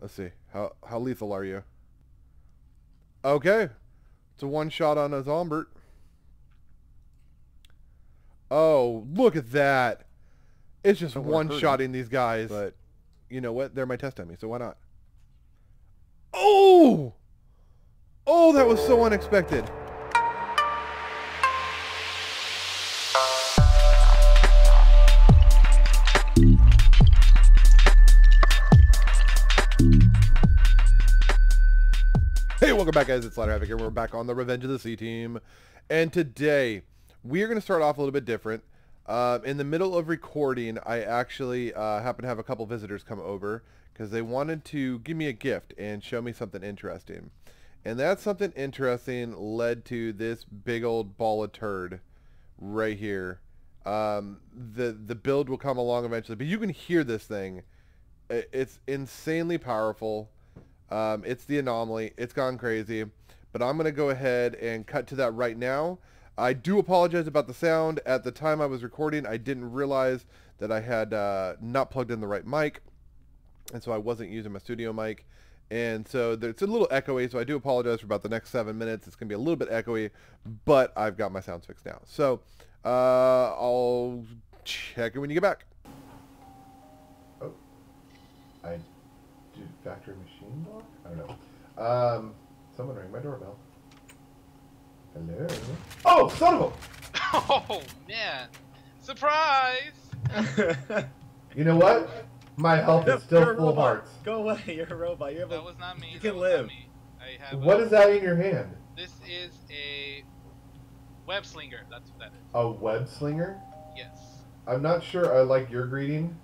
Let's see. How lethal are you? Okay. It's a one shot on a Zombert. Oh, look at that. It's just one-shotting these guys. But you know what? They're my test dummy, so why not? Oh! Oh, that was so unexpected. Hey, welcome back, guys. It's Slider Havoc here. We're back on the Revenge of the C Team. And today, we are going to start off a little bit different. In the middle of recording, I actually happened to have a couple visitors come over because they wanted to give me a gift and show me something interesting. And that something interesting led to this big old ball of turd right here. The build will come along eventually, but you can hear this thing. It's insanely powerful. It's the anomaly. It's gone crazy. But I'm going to go ahead and cut to that right now. I do apologize about the sound. At the time I was recording, I didn't realize that I had not plugged in the right mic. And so I wasn't using my studio mic. And so it's a little echoey, so I do apologize for about the next 7 minutes. It's going to be a little bit echoey, but I've got my sounds fixed now. So I'll check it when you get back. Oh, I did factory machine block? I don't know. Someone rang my doorbell. Hello? Oh, son of a... Oh, man. Surprise! You know what? My health is still full of hearts. Go away, you're a robot. You have that was not me. You can live. I have what is that in your hand? This is a web slinger. That's what that is. A web slinger? Yes. I'm not sure I like your greeting.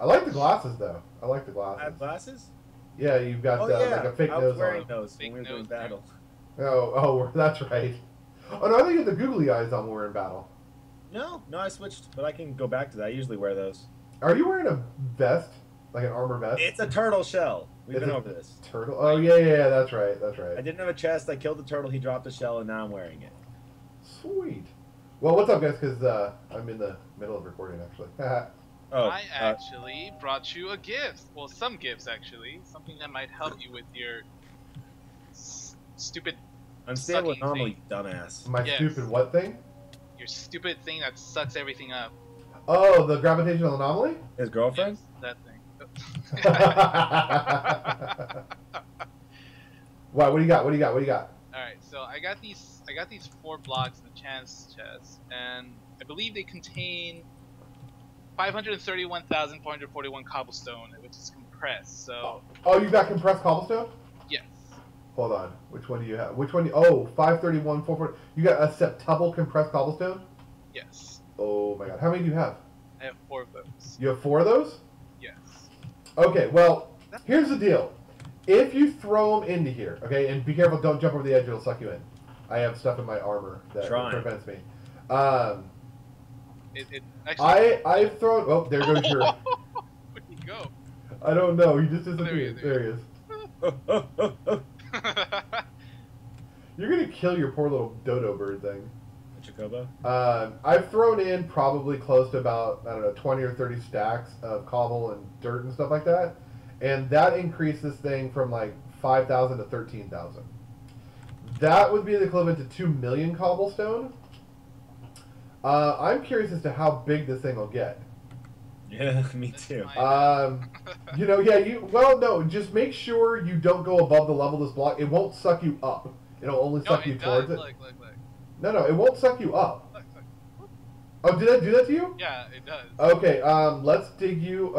I like the glasses, though. I like the glasses. I have glasses? Yeah, you've got like a fake nose on. I was wearing those when we were doing battle. Oh, that's right. Oh, no, I think it's the googly eyes on when we're in battle. No, I switched, but I can go back to that. I usually wear those. Are you wearing a vest? Like an armor vest? It's a turtle shell. We've been over this. Turtle? Oh, yeah, that's right, that's right. I didn't have a chest. I killed the turtle. He dropped a shell, and now I'm wearing it. Sweet. Well, what's up, guys? Because I'm in the middle of recording, actually. I actually brought you a gift. Well, some gifts, actually. Something that might help you with your stupid... I'm staying with anomaly, dumbass. My stupid what thing? Your stupid thing that sucks everything up. Oh, the gravitational anomaly? His girlfriend? Yes, that thing. Wow, what do you got? Alright, so I got these 4 blocks in the chance chest, and I believe they contain 531,441 cobblestone, which is compressed, so... Oh, you got compressed cobblestone? Yes. Hold on. Which one do you have? Which one? Oh, 531, 440. You got a septuple compressed cobblestone? Yes. Oh my god. How many do you have? I have 4 of those. You have 4 of those? Yes. Okay, well, here's the deal. If you throw them into here, okay, and be careful, don't jump over the edge, it'll suck you in. I have stuff in my armor that prevents me. I've thrown... Oh, there goes your... Where'd he go? I don't know. He just disappeared. There he is. You're gonna kill your poor little dodo bird thing. Chocobo? I've thrown in probably close to about, I don't know, 20 or 30 stacks of cobble and dirt and stuff like that, and that increased this thing from like 5,000 to 13,000. That would be the equivalent to 2 million cobblestone. I'm curious as to how big this thing will get. Yeah, me too. You know, yeah, just make sure you don't go above the level of this block. It won't suck you up. It'll only suck you towards it. Look. No, it won't suck you up. Look. Oh, did that do that to you? Yeah, it does. Okay, let's dig you,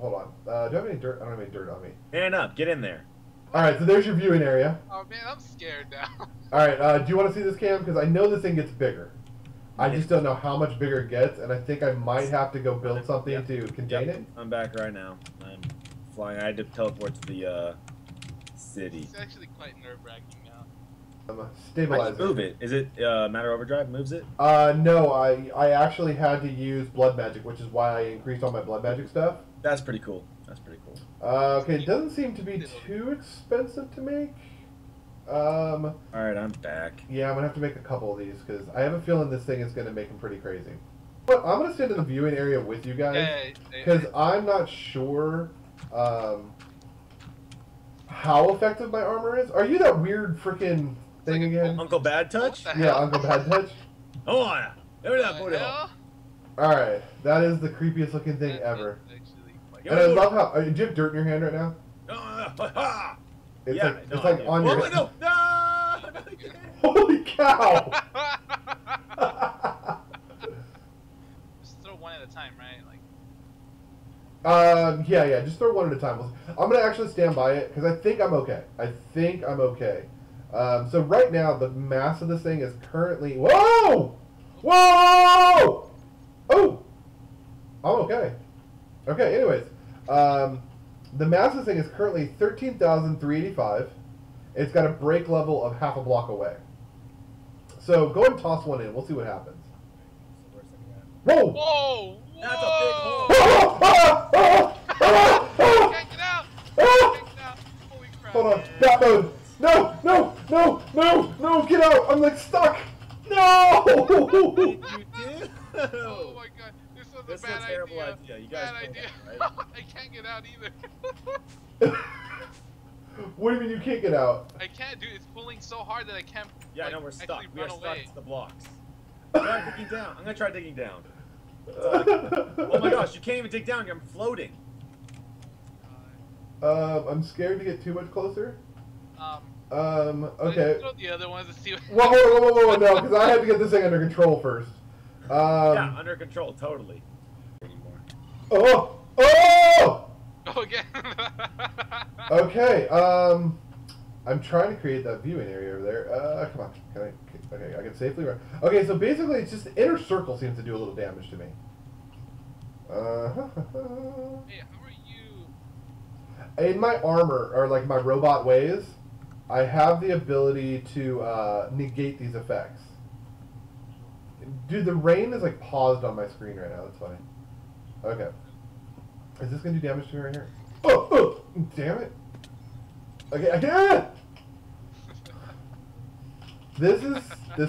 hold on. Do I have any dirt? I don't have any dirt on me. Man up, get in there. Alright, so there's your viewing area. Oh man, I'm scared now. Alright, do you want to see this, Cam? Because I know this thing gets bigger. I just don't know how much bigger it gets, and I think I might have to go build something to contain it. I'm back right now. I'm flying. I had to teleport to the city. It's actually quite nerve-wracking now. I'm a stabilizer. I just move it. Is it Matter Overdrive moves it? No, I actually had to use blood magic, which is why I increased all my blood magic stuff. That's pretty cool. Okay, it doesn't seem to be too expensive to make. Alright, I'm back. Yeah, I'm gonna have to make a couple of these because I have a feeling this thing is gonna make them pretty crazy. But I'm gonna sit in the viewing area with you guys because I'm not sure how effective my armor is? Are you that weird freaking thing again? Uncle Bad Touch? Yeah, Uncle Bad Touch. Come on. Give me that booty hole. Alright, that is the creepiest looking thing ever. And I love how... Do you have dirt in your hand right now? No. It's yeah, like, no, it's like on your... Whoa, no, no, no, holy cow! Just throw one at a time, right? Like... Yeah, just throw one at a time. I'm gonna actually stand by it, because I think I'm okay. So right now, the mass of this thing is currently... Whoa! Whoa! Oh! I'm okay. Okay, anyways. The mass of this thing is currently 13,385. It's got a break level of half a block away. So go and toss one in. We'll see what happens. Whoa! Whoa! That's a big hole! Can't get out! Holy crap! Hold on. Bat mode! No! No! No! No! No! Get out! I'm like stuck! No! You did? Oh my god. This is a terrible idea. You guys bad idea. That, right? I can't get out either. What do you mean you can't get out? I can't, dude. It's pulling so hard that I can't. Yeah, like, no, we're stuck. We are stuck to the blocks. I'm digging down. I'm gonna try digging down. Oh my gosh, you can't even dig down. I'm floating. I'm scared to get too much closer. Okay. Throw the other ones to see. Whoa, no, because I have to get this thing under control first. Yeah, under control, totally. Oh! Okay. Okay. I'm trying to create that viewing area over there. Come on. Can I? Okay, I can safely run. Okay, so basically, it's just the inner circle seems to do a little damage to me. Hey, how are you? In my armor, or like my robot ways, I have the ability to negate these effects. Dude, the rain is like paused on my screen right now. That's funny. Okay. Is this gonna do damage to me right here? Oh! Damn it! Okay, I can't. This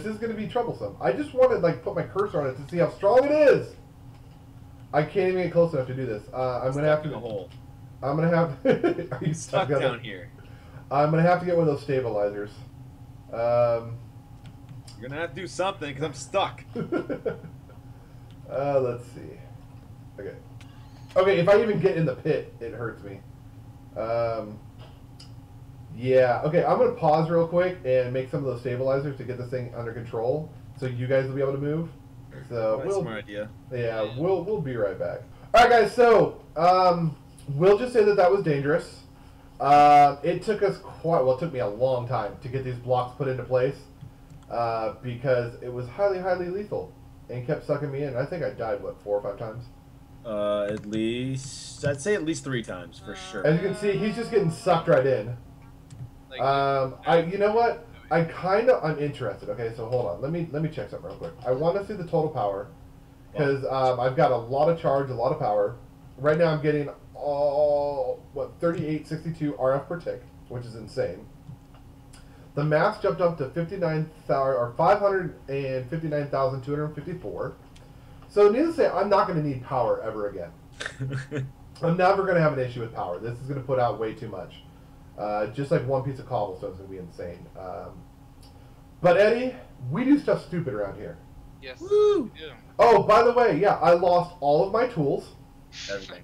is gonna be troublesome. I just want to like put my cursor on it to see how strong it is. I can't even get close enough to do this. I'm gonna have to. In a hole. I'm gonna have. Are you stuck down here? I'm gonna have to get one of those stabilizers. You're gonna have to do something because I'm stuck. Let's see. Okay. Okay, if I even get in the pit, it hurts me. Yeah. Okay, I'm gonna pause real quick and make some of those stabilizers to get this thing under control, so you guys will be able to move. So that's a smart idea. Yeah, we'll be right back. All right, guys. So we'll just say that was dangerous. It took us quite well. It took me a long time to get these blocks put into place. Because it was highly lethal and kept sucking me in. I think I died, what, 4 or 5 times? At least... I'd say at least 3 times, for sure. As you can see, he's just getting sucked right in. Like, you know what? I'm interested. Okay, so hold on. Let me check something real quick. I want to see the total power, because I've got a lot of charge, a lot of power. Right now I'm getting, 3862 RF per tick, which is insane. The mass jumped up to 559,254. So needless to say, I'm not going to need power ever again. I'm never going to have an issue with power. This is going to put out way too much. Just like one piece of cobblestone is going to be insane. But Eddie, we do stuff stupid around here. Yes. Woo! Yeah. Oh, by the way, yeah, I lost all of my tools. Everything.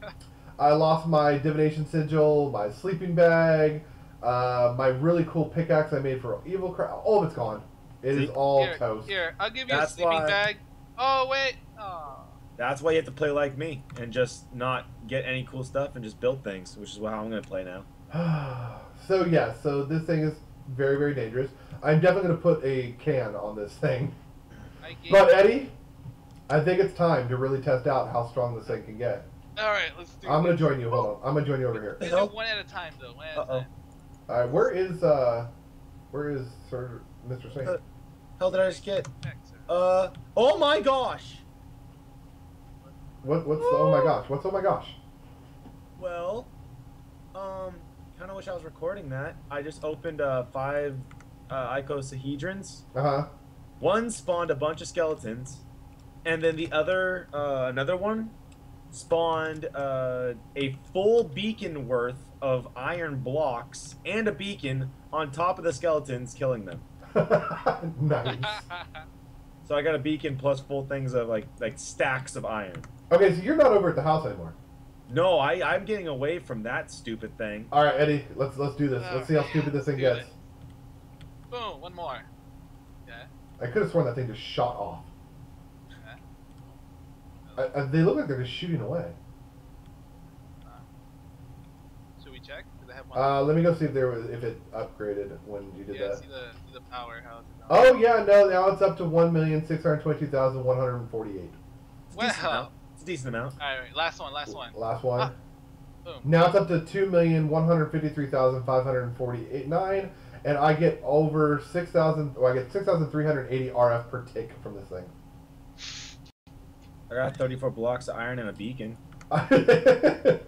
I lost my divination sigil, my sleeping bag. My really cool pickaxe I made for Evilcraft, all of it's gone. It is all here, toast. Here, I'll give you a sleeping bag. Oh, wait. Aww. That's why you have to play like me and just not get any cool stuff and just build things, which is how I'm going to play now. So, yeah, so this thing is very, very dangerous. I'm definitely going to put a can on this thing. But, Eddie, I think it's time to really test out how strong this thing can get. All right, let's do it. I'm going to join you. Hold on. I'm going to join you over here. One at a time, though. One at a time. All right, where is Sir Mr. Saint? Hell did I just get? Oh my gosh! What's the, oh my gosh? What's oh my gosh? Well, kind of wish I was recording that. I just opened 5 icosahedrons. One spawned a bunch of skeletons, and then the other another one spawned a full beacon worth of iron blocks and a beacon on top of the skeletons, killing them. Nice. So I got a beacon plus full things of like stacks of iron. Okay, so you're not over at the house anymore. No, I'm getting away from that stupid thing. All right, Eddie, let's do this. Let's see how stupid this thing gets. Boom, one more. Yeah. I could have sworn that thing just shot off. They look like they're just shooting away. Should we check? Do they have one? Let me go see if there was, if it upgraded when you did that. See the power. Oh yeah, no, now it's up to 1,622,148. Wow, it's a decent amount. All right, last one. Ah. Boom. Now it's up to 2,153,548.9, and I get over 6,000. Well, I get 6,380 RF per tick from this thing. I got 34 blocks of iron and a beacon. I'm going to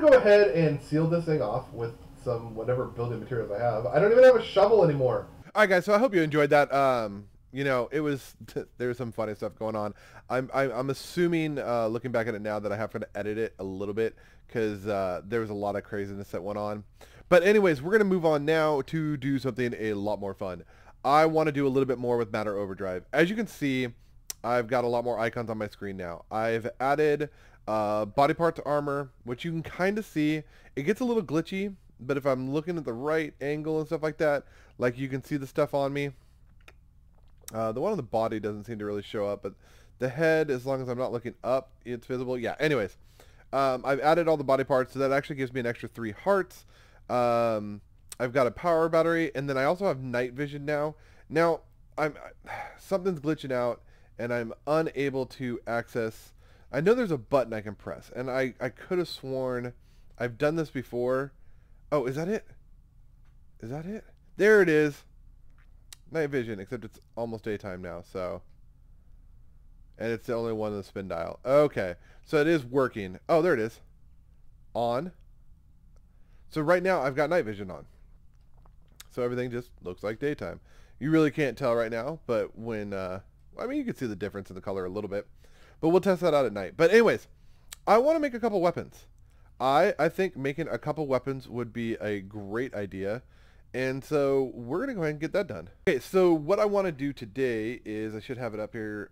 go ahead and seal this thing off with some whatever building materials I have. I don't even have a shovel anymore. All right, guys, so I hope you enjoyed that. You know, it was, there was some funny stuff going on. I'm assuming, looking back at it now, that I have to edit it a little bit because there was a lot of craziness that went on. But anyways, we're going to move on now to do something a lot more fun. I want to do a little bit more with Matter Overdrive. As you can see, I've got a lot more icons on my screen now. I've added body parts armor, which you can kind of see. It gets a little glitchy, but if I'm looking at the right angle and stuff like that, like you can see the stuff on me. The one on the body doesn't seem to really show up, but the head, as long as I'm not looking up, it's visible. Yeah, anyways, I've added all the body parts, so that actually gives me an extra 3 hearts. I've got a power battery, and then I also have night vision now. Now, something's glitching out, and I'm unable to access. I know there's a button I can press, and I could have sworn I've done this before. Oh, is that it? Is that it? There it is. Night vision, except it's almost daytime now, so. And it's the only one on the spin dial. Okay, so it is working. Oh, there it is. On. So right now I've got night vision on. So everything just looks like daytime. You really can't tell right now, but when, I mean, you can see the difference in the color a little bit, but we'll test that out at night. But anyways, I want to make a couple weapons. I think making a couple weapons would be a great idea. And so we're going to go ahead and get that done. Okay, so what I want to do today is, I should have it up here.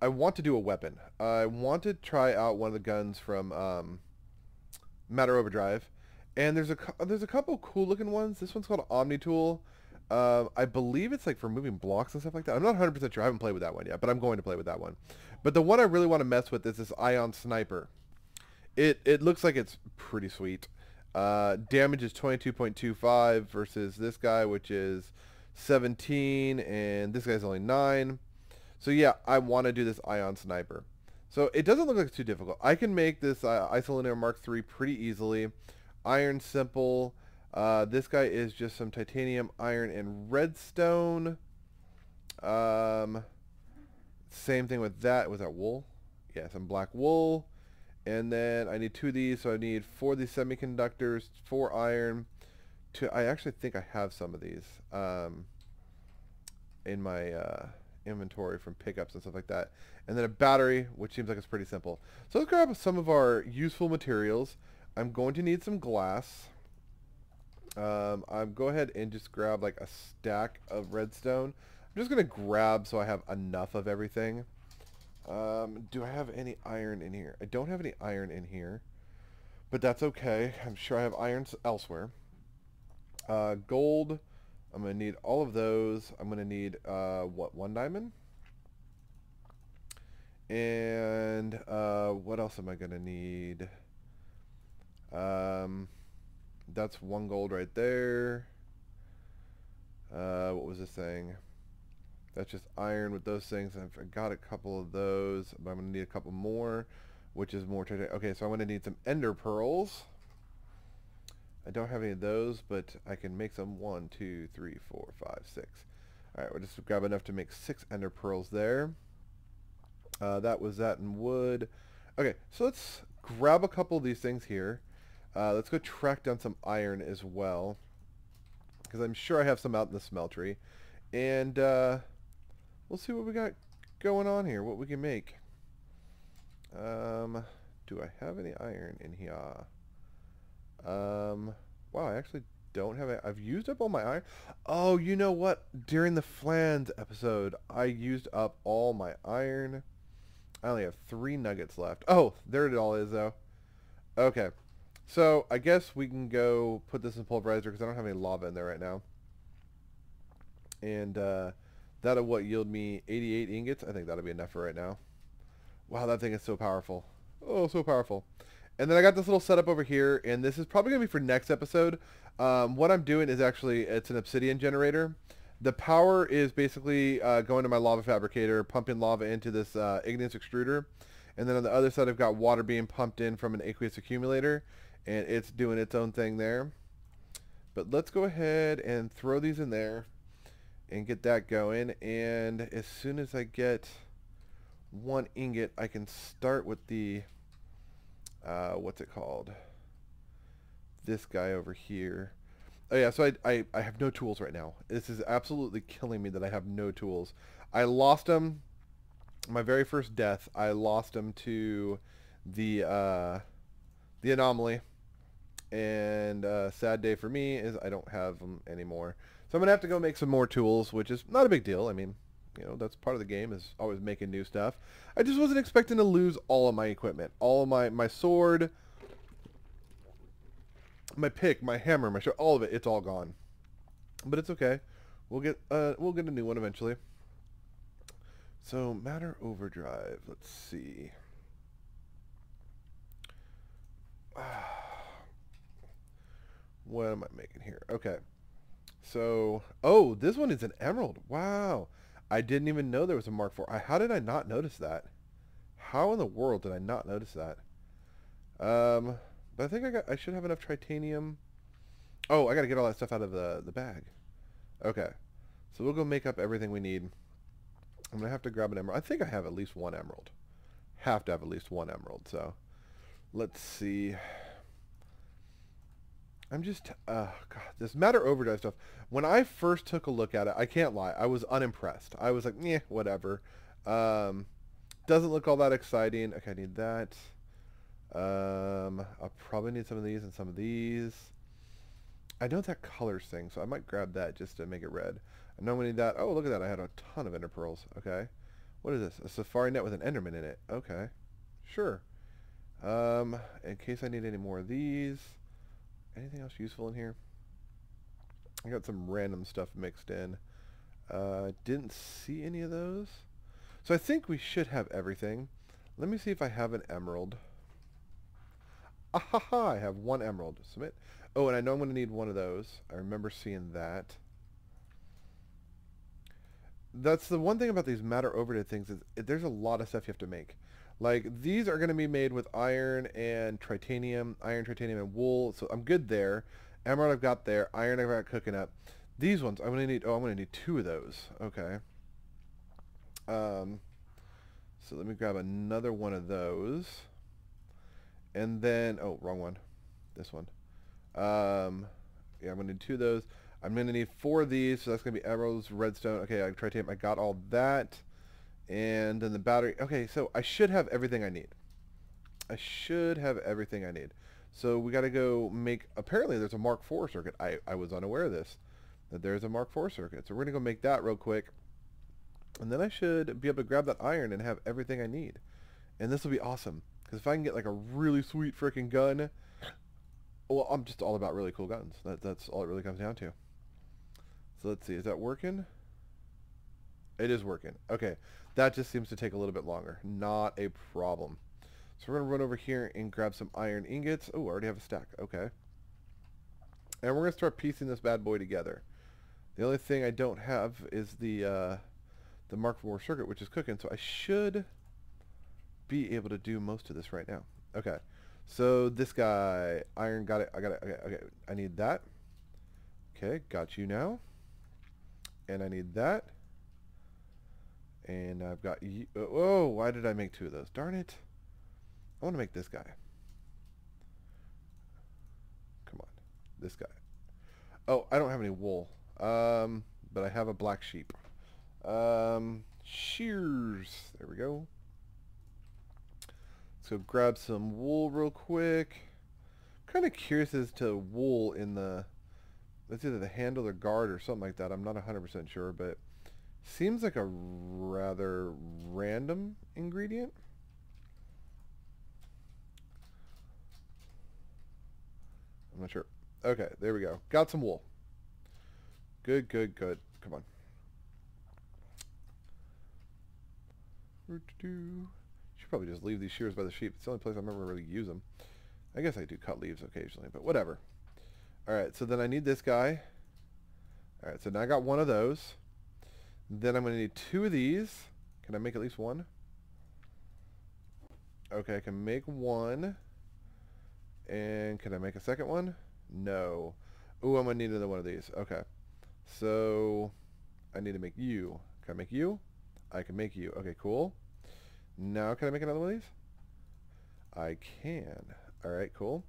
I want to do a weapon. I want to try out one of the guns from Matter Overdrive. And there's a couple cool looking ones. This one's called Omni Tool. I believe it's like for moving blocks and stuff like that. I'm not 100% sure. I haven't played with that one yet, but I'm going to play with that one. But the one I really want to mess with is this Ion Sniper. It looks like it's pretty sweet. Damage is 22.25 versus this guy, which is 17, and this guy's only 9. So yeah, I want to do this Ion Sniper. So it doesn't look like it's too difficult. I can make this Isolinator Mark III pretty easily. Iron Simple. This guy is just some titanium, iron, and redstone. Same thing with that. Was that wool? Yeah, some black wool. And then I need 2 of these, so I need 4 of these semiconductors, 4 iron. 2, I actually think I have some of these in my inventory from pickups and stuff like that. And then a battery, which seems like it's pretty simple. So let's grab some of our useful materials. I'm going to need some glass. I'll go ahead and just grab like a stack of redstone. I'm just going to grab so I have enough of everything. Do I have any iron in here? I don't have any iron in here, but that's okay. I'm sure I have iron elsewhere. Gold. I'm going to need all of those. I'm going to need, 1 diamond? And, what else am I going to need? That's 1 gold right there. What was this thing? That's just iron with those things. I got a couple of those, but I'm going to need a couple more, which is more today. Okay, so I'm going to need some ender pearls. I don't have any of those, but I can make some. 1, 2, 3, 4, 5, 6. All right, we'll just grab enough to make 6 ender pearls there. That was that in wood. Okay, so let's grab a couple of these things here. Let's go track down some iron as well, because I'm sure I have some out in the smeltery. And we'll see what we got going on here, what we can make. Do I have any iron in here? Wow, I actually don't have it. I've used up all my iron. Oh, you know what? During the Flans episode, I used up all my iron. I only have 3 nuggets left. Oh, there it all is, though. Okay. So, I guess we can go put this in pulverizer, because I don't have any lava in there right now. And, that'll, what, yield me 88 ingots? I think that'll be enough for right now. Wow, that thing is so powerful. Oh, so powerful. And then I got this little setup over here, and this is probably going to be for next episode. What I'm doing is actually, it's an obsidian generator. The power is basically going to my lava fabricator, pumping lava into this igneous extruder. And then on the other side, I've got water being pumped in from an aqueous accumulator, and it's doing its own thing there. But let's go ahead and throw these in there and get that going. And as soon as I get 1 ingot, I can start with the... what's it called? This guy over here. Oh yeah, so I have no tools right now. This is absolutely killing me that I have no tools. I lost them. My very first death, I lost them to the anomaly. And sad day for me is I don't have them anymore. So I'm going to have to go make some more tools, which is not a big deal. I mean, you know, that's part of the game, is always making new stuff. I just wasn't expecting to lose all of my equipment. All of my sword, my pick, my hammer, my shield, all of it. It's all gone. But it's okay. We'll get a new one eventually. So, Matter Overdrive. Let's see. What am I making here? Okay. So, oh, this one is an emerald. Wow. I didn't even know there was a Mark IV. How did I not notice that? How in the world did I not notice that? But I think I should have enough Tritanium. Oh, I got to get all that stuff out of the bag. Okay. So we'll go make up everything we need. I'm going to have to grab an emerald. I think I have at least 1 emerald. Have to have at least 1 emerald. So let's see. I'm just, God, this Matter Overdrive stuff. When I first took a look at it, I can't lie, I was unimpressed. I was like, meh, whatever. Doesn't look all that exciting. Okay, I need that. I'll probably need some of these and some of these. I know that colors thing, so I might grab that just to make it red. I know we need that. Oh, look at that. I had a ton of ender pearls. Okay. What is this? A safari net with an enderman in it. Okay. Sure. In case I need any more of these. Anything else useful in here? I got some random stuff mixed in. Didn't see any of those. So I think we should have everything. Let me see if I have an emerald. Ahaha, I have 1 emerald. Submit. Oh, and I know I'm going to need 1 of those. I remember seeing that. That's the one thing about these Matter Overdrive things, is there's a lot of stuff you have to make. Like, these are going to be made with iron, titanium, and wool. So I'm good there. Emerald I've got there. Iron I've got cooking up. These ones, I'm going to need, oh, I'm going to need 2 of those. Okay. So let me grab another one of those. And then, oh, wrong one. This one. Yeah, I'm going to need 2 of those. I'm going to need 4 of these. So that's going to be emeralds, redstone. Okay, titanium, I got all that. And then the battery. Okay, so I should have everything I need. I should have everything I need. So we got to go make, apparently there's a Mark IV circuit. I was unaware of this, that there's a Mark IV circuit. So we're going to go make that real quick. And then I should be able to grab that iron and have everything I need. And this will be awesome. Because if I can get like a really sweet freaking gun, well, I'm just all about really cool guns. That's all it really comes down to. So let's see, is that working? It is working. Okay. That just seems to take a little bit longer. Not a problem. So we're going to run over here and grab some iron ingots. Oh, I already have a stack. Okay. And we're going to start piecing this bad boy together. The only thing I don't have is the Mark IV circuit, which is cooking. So I should be able to do most of this right now. Okay. So this guy, iron, got it. I got it. Okay. Okay. I need that. Okay. Got you now. And I need that. And I've got... Oh, why did I make 2 of those? Darn it. I want to make this guy. Come on. This guy. Oh, I don't have any wool. But I have a black sheep. Shears. There we go. Let's go grab some wool real quick. I'm kind of curious as to wool in the... It's either the handle or guard or something like that. I'm not 100% sure, but... Seems like a rather random ingredient. I'm not sure. Okay, there we go. Got some wool. Good, good, good. Come on. Should probably just leave these shears by the sheep. It's the only place I remember really use them. I guess I do cut leaves occasionally, but whatever. Alright, so then I need this guy. Alright, so now I got one of those. Then I'm going to need two of these. Can I make at least one? Okay, I can make one. And can I make a second one? No. Ooh, I'm going to need another one of these. Okay. So, I need to make you. Can I make you? I can make you. Okay, cool. Now, can I make another one of these? I can. Alright, cool.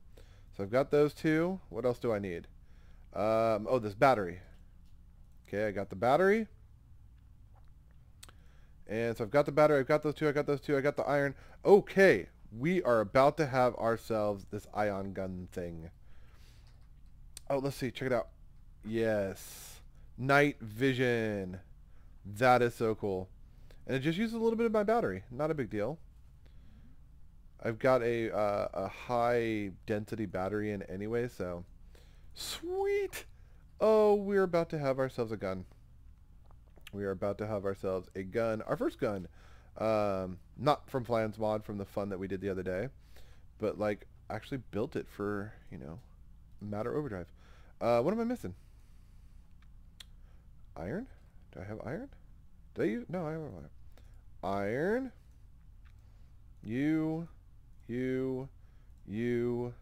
So, I've got those two. What else do I need? Oh, this battery. Okay, I got the battery. And so I've got the battery, I've got those two, I got those two, I got the iron. Okay, we are about to have ourselves this ion gun thing. Oh, let's see, check it out. Yes, night vision. That is so cool. And it just uses a little bit of my battery, not a big deal. I've got a high density battery in anyway, so. Sweet! Oh, we're about to have ourselves a gun. We are about to have ourselves a gun. Our first gun. Not from Flans mod, from the fun that we did the other day. But, like, actually built it for, you know, Matter Overdrive. What am I missing? Iron? Do I have iron? Do I use? No, I don't have iron. Iron. You. You. You.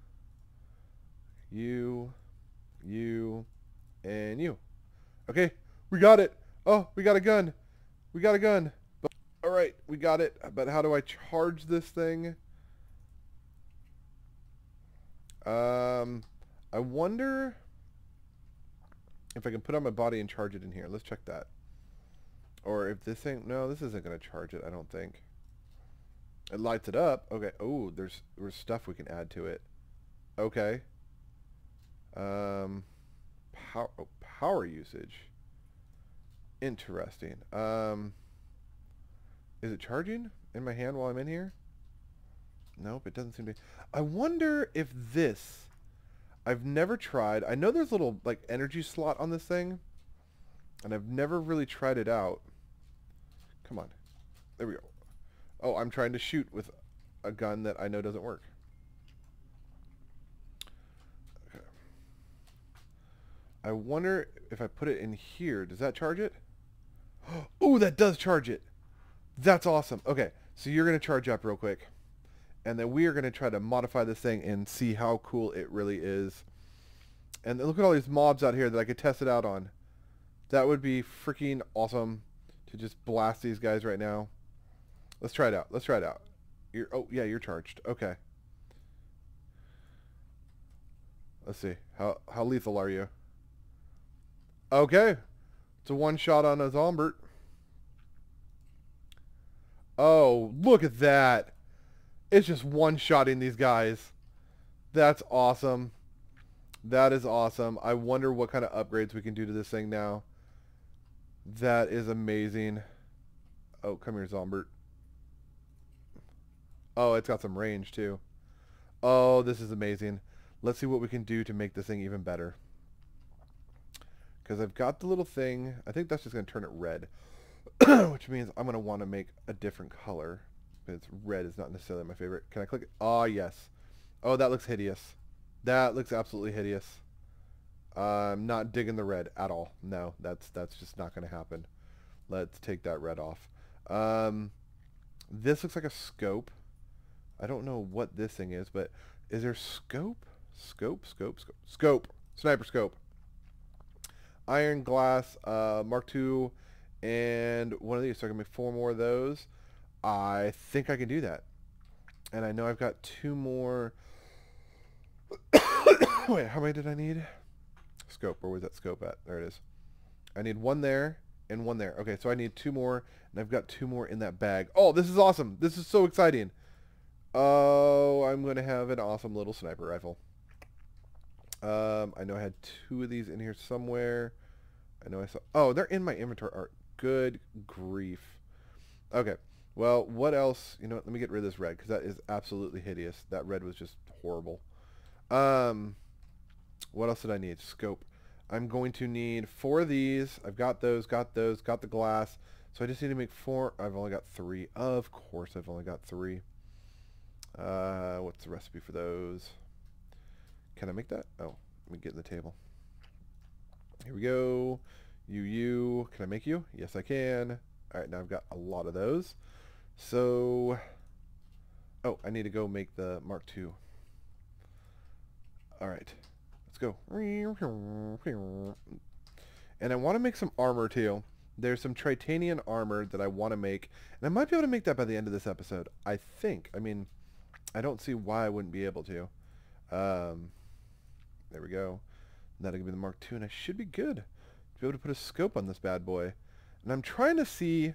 You. You. And you. Okay. We got it. Oh, we got a gun. We got a gun. But, all right, we got it. But how do I charge this thing? I wonder if I can put on my body and charge it in here. Let's check that. Or if this thing... No, this isn't going to charge it, I don't think. It lights it up. Okay. Oh, there's stuff we can add to it. Okay. Power usage. Interesting. Is it charging in my hand while I'm in here? Nope, it doesn't seem to be. I wonder if this... I've never tried. I know there's a little, like, energy slot on this thing. And I've never really tried it out. Come on. There we go. Oh, I'm trying to shoot with a gun that I know doesn't work. Okay. I wonder if I put it in here, does that charge it? Oh, that does charge it. That's awesome. Okay, so you're going to charge up real quick. And then we are going to try to modify this thing and see how cool it really is. And look at all these mobs out here that I could test it out on. That would be freaking awesome to just blast these guys right now. Let's try it out. Let's try it out. Oh, yeah, you're charged. Okay. Let's see. How lethal are you? Okay. It's a one shot on a Zombert. Oh, look at that. It's just one-shotting these guys. That's awesome. That is awesome. I wonder what kind of upgrades we can do to this thing now. That is amazing. Oh, come here, Zombert. Oh, it's got some range, too. Oh, this is amazing. Let's see what we can do to make this thing even better. Because I've got the little thing. I think that's just going to turn it red. Which means I'm going to want to make a different color. Because red is not necessarily my favorite. Can I click it? Oh, yes. Oh, that looks hideous. That looks absolutely hideous. I'm not digging the red at all. No, that's just not going to happen. Let's take that red off. This looks like a scope. I don't know what this thing is, but is there scope? Scope. Sniper scope. Iron, glass, Mark II, and one of these. So I can make four more of those. I think I can do that. And I know I've got two more. Wait, how many did I need? Scope. Where was that scope at? There it is. I need one there and one there. Okay, so I need two more, and I've got two more in that bag. Oh, this is awesome. This is so exciting. Oh, I'm going to have an awesome little sniper rifle. I know I had two of these in here somewhere. I know I saw... Oh, they're in my inventory art. Good grief. Okay. Well, what else? You know what? Let me get rid of this red, because that is absolutely hideous. That red was just horrible. What else did I need? Scope. I'm going to need 4 of these. I've got those, got the glass. So I just need to make 4. I've only got 3. Of course, I've only got 3. What's the recipe for those? Can I make that? Oh, let me get in the table. Here we go. You. Can I make you? Yes, I can. All right, now I've got a lot of those. So, oh, I need to go make the Mark II. All right, let's go. And I want to make some armor too. There's some Tritanium armor that I want to make, and I might be able to make that by the end of this episode, I think. I mean, I don't see why I wouldn't be able to. There we go. That'll give me the Mark II, and I should be good to be able to put a scope on this bad boy. And I'm trying to see,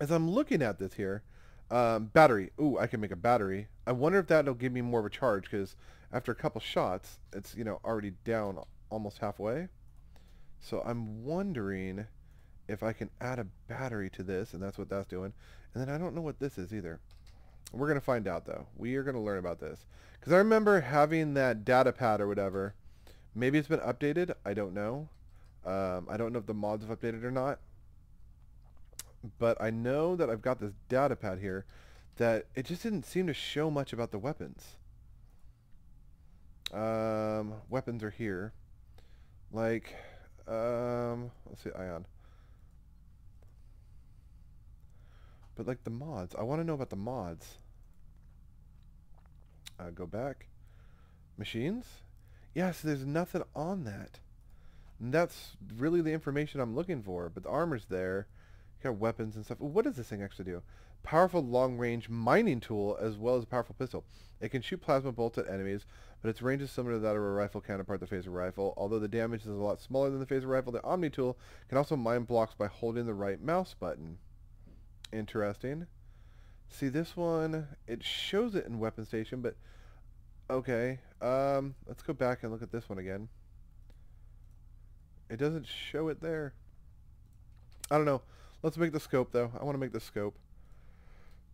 as I'm looking at this here, battery. Ooh, I can make a battery. I wonder if that'll give me more of a charge, because after a couple shots, it's, you know, already down almost halfway. So I'm wondering if I can add a battery to this, and that's what that's doing. And then I don't know what this is either. We're going to find out, though. We are going to learn about this. Because I remember having that data pad or whatever. Maybe it's been updated. I don't know. I don't know if the mods have updated or not. But I know that I've got this data pad here that it just didn't seem to show much about the weapons. Weapons are here. Like, let's see, Ion. But like the mods, I want to know about the mods. Go back. Machines? Yes, there's nothing on that. And that's really the information I'm looking for. But the armor's there. You got weapons and stuff. What does this thing actually do? Powerful long-range mining tool as well as a powerful pistol. It can shoot plasma bolts at enemies, but its range is similar to that of a rifle counterpart, the phaser rifle. Although the damage is a lot smaller than the phaser rifle, the Omni Tool can also mine blocks by holding the right mouse button. Interesting. See, this one, it shows it in weapon station, but okay. Let's go back and look at this one again. It doesn't show it there. I don't know. Let's make the scope, though. I want to make the scope.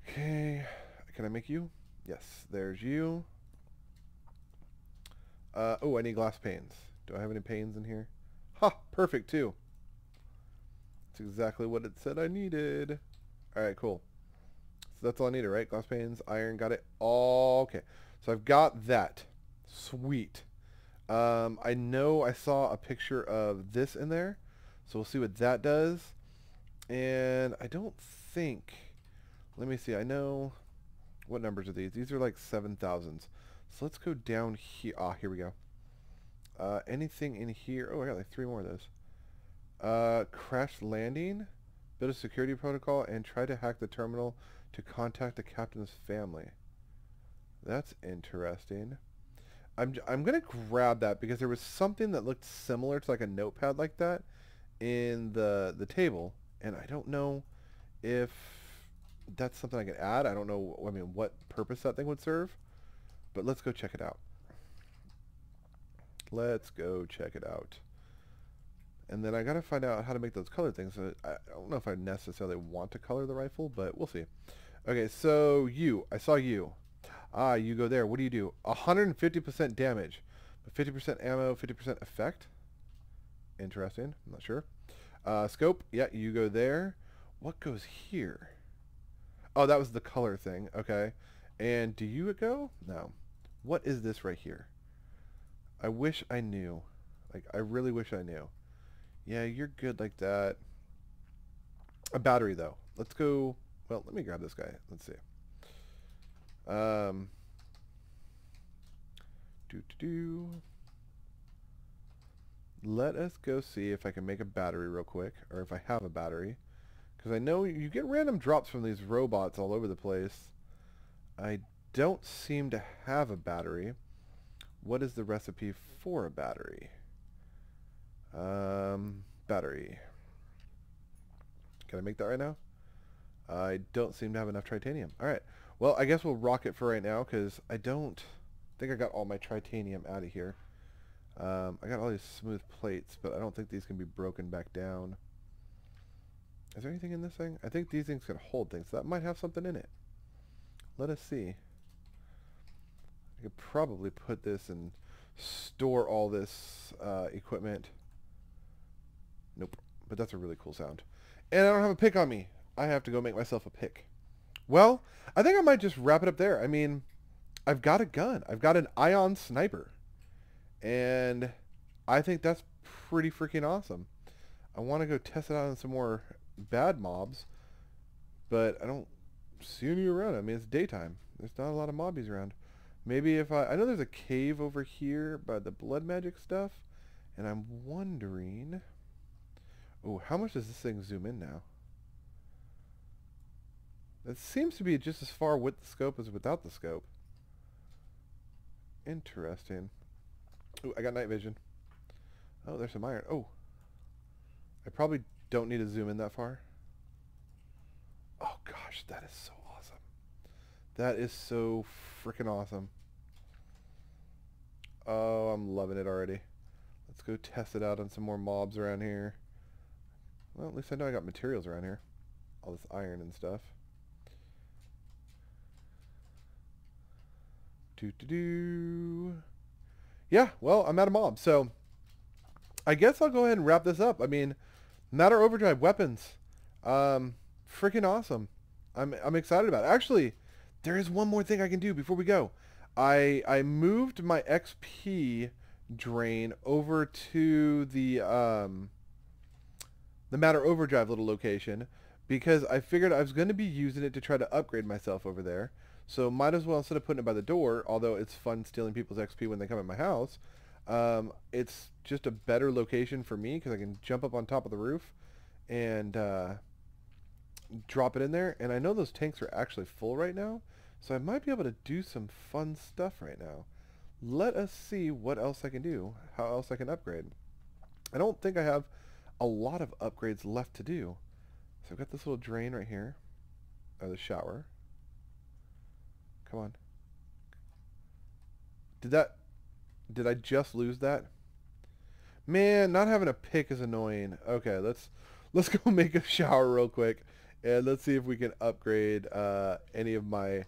Okay. Can I make you? Yes, there's you. Oh, I need glass panes. Do I have any panes in here? Ha! Perfect, too. That's exactly what it said I needed. Alright, cool. So that's all I needed, right? Glass panes, iron, got it. Okay. So I've got that. Sweet. I know I saw a picture of this in there. So we'll see what that does. And I don't think... Let me see. I know... What numbers are these? These are like 7,000s. So let's go down here. Ah, here we go. Anything in here? Oh, I got like 3 more of those. Crash landing. Build a security protocol and try to hack the terminal to contact the captain's family. That's interesting. I'm going to grab that because there was something that looked similar to like a notepad like that in the table. And I don't know if that's something I could add. I don't know, I mean, what purpose that thing would serve. But let's go check it out. Let's go check it out. And then I got to find out how to make those color things. So I don't know if I necessarily want to color the rifle, but we'll see. Okay, so you. I saw you. Ah, you go there. What do you do? 150% damage. But 50% ammo, 50% effect. Interesting. I'm not sure. Scope. Yeah, you go there. What goes here? Oh, that was the color thing. Okay. And do you go? No. What is this right here? I wish I knew. Like, I really wish I knew. Yeah, you're good like that. A battery, though. Let's go... Well, let me grab this guy. Let's see. Let us go see if I can make a battery real quick. Or if I have a battery. Because I know you get random drops from these robots all over the place. I don't seem to have a battery. What is the recipe for a battery? Battery. Can I make that right now? I don't seem to have enough Tritanium. Alright. Well, I guess we'll rock it for right now, because I don't think I got all my tritanium out of here. I got all these smooth plates, but I don't think these can be broken back down. Is there anything in this thing? I think these things can hold things. That might have something in it. Let us see. I could probably put this and store all this equipment. Nope. But that's a really cool sound. And I don't have a pick on me. I have to go make myself a pick. Well, I think I might just wrap it up there. I mean, I've got a gun. I've got an Ion Sniper. And I think that's pretty freaking awesome. I want to go test it out on some more bad mobs, but I don't see any around. I mean, it's daytime. There's not a lot of mobbies around. Maybe if I know there's a cave over here by the blood magic stuff, and I'm wondering... Oh, how much does this thing zoom in now? It seems to be just as far with the scope as without the scope. Interesting. Ooh, I got night vision. Oh, there's some iron. Oh. I probably don't need to zoom in that far. Oh gosh, that is so awesome. That is so freaking awesome. Oh, I'm loving it already. Let's go test it out on some more mobs around here. Well, at least I know I got materials around here. All this iron and stuff. Yeah, well, I'm out of mobs, so I guess I'll go ahead and wrap this up. I mean, Matter Overdrive weapons, freaking awesome. I'm excited about it. Actually, there is one more thing I can do before we go. I moved my XP drain over to the Matter Overdrive little location because I figured I was going to be using it to try to upgrade myself over there. So might as well, instead of putting it by the door, although it's fun stealing people's XP when they come at my house, it's just a better location for me because I can jump up on top of the roof and drop it in there. And I know those tanks are actually full right now, so I might be able to do some fun stuff right now. Let us see what else I can do, how else I can upgrade. I don't think I have a lot of upgrades left to do. So I've got this little drain right here, or the shower. Come on. Did I just lose that? Man, not having a pick is annoying. Okay, let's go make a shower real quick, and let's see if we can upgrade any of my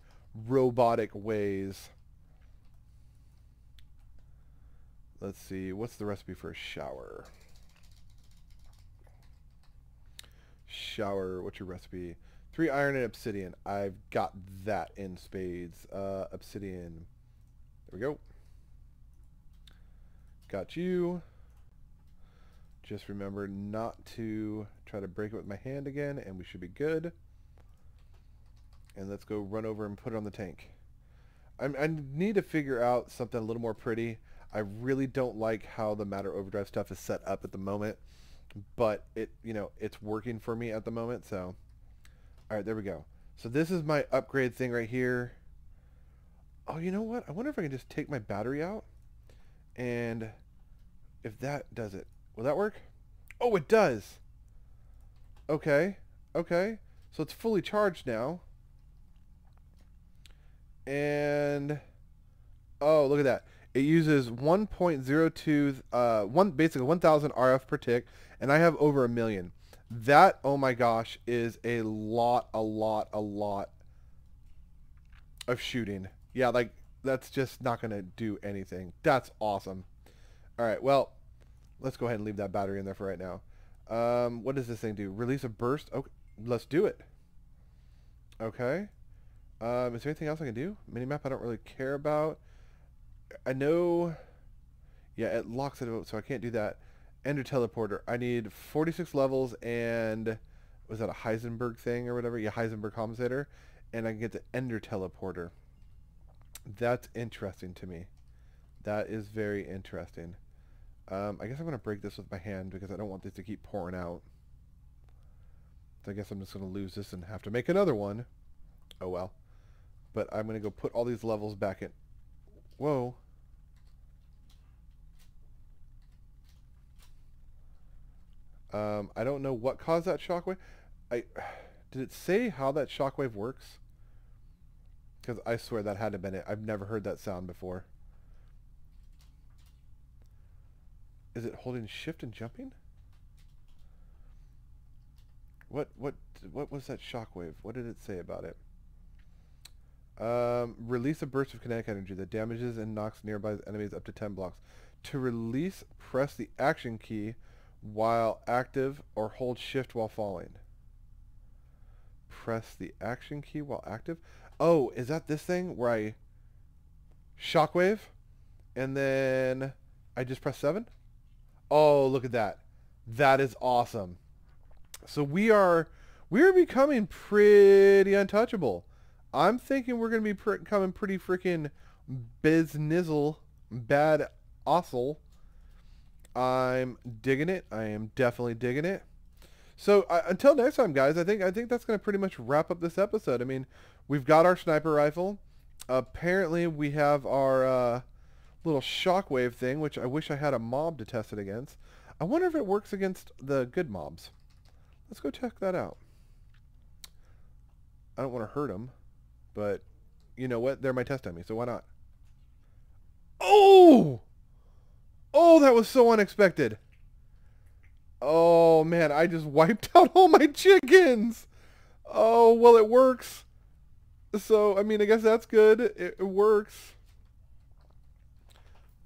robotic ways. Let's see, what's the recipe for a shower? Shower, what's your recipe? 3 iron and obsidian. I've got that in spades. Obsidian. There we go. Got you. Just remember not to try to break it with my hand again, and we should be good. And let's go run over and put it on the tank. I need to figure out something a little more pretty. I really don't like how the Matter Overdrive stuff is set up at the moment, but it, you know, it's working for me at the moment, so... Alright, there we go. So this is my upgrade thing right here. Oh, you know what? I wonder if I can just take my battery out. And if that does it. Will that work? Oh, it does! Okay. Okay. So it's fully charged now. And... Oh, look at that. It uses 1.02... basically 1,000 RF per tick. And I have over 1,000,000. That, oh my gosh, is a lot of shooting. Yeah, like, that's just not going to do anything. That's awesome. All right, well, let's go ahead and leave that battery in there for right now. What does this thing do? Release a burst? Okay, let's do it. Okay. Is there anything else I can do? Minimap I don't really care about. I know... Yeah, it locks it out, so I can't do that. Ender teleporter. I need 46 levels and... Was that a Heisenberg thing or whatever? Yeah, Heisenberg compensator. And I can get the Ender teleporter. That's interesting to me. That is very interesting. I guess I'm going to break this with my hand because I don't want this to keep pouring out. So I guess I'm just going to lose this and have to make another one. Oh well. But I'm going to go put all these levels back in. Whoa. I don't know what caused that shockwave. Did it say how that shockwave works? Because I swear that had to have been it. I've never heard that sound before. Is it holding shift and jumping? What was that shockwave? What did it say about it? Release a burst of kinetic energy that damages and knocks nearby enemies up to 10 blocks. To release, press the action key while active or hold shift while falling. Press the action key while active? Oh, is that this thing where I shockwave and then I just press 7? Oh, look at that. That is awesome. So we're becoming pretty untouchable. I'm thinking we're going to be becoming pretty freaking biznizzle, bad awesome. I'm digging it. I am definitely digging it. So until next time, guys, I think that's going to pretty much wrap up this episode. I mean, we've got our sniper rifle. Apparently, we have our little shockwave thing, which I wish I had a mob to test it against. I wonder if it works against the good mobs. Let's go check that out. I don't want to hurt them, but you know what? They're my test dummy, so why not? Oh! Oh, that was so unexpected. Oh, man, I just wiped out all my chickens. Oh, well, it works. So, I mean, I guess that's good. It works.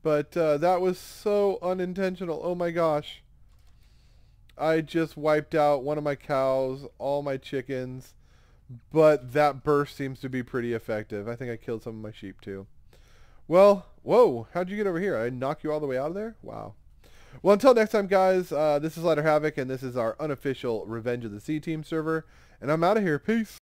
But that was so unintentional. Oh, my gosh. I just wiped out one of my cows, all my chickens, but that burst seems to be pretty effective. I think I killed some of my sheep too. Well, whoa, how'd you get over here? I knocked you all the way out of there? Wow. Well, until next time, guys, this is Slider Havoc, and this is our unofficial Revenge of the C Team server, and I'm out of here. Peace.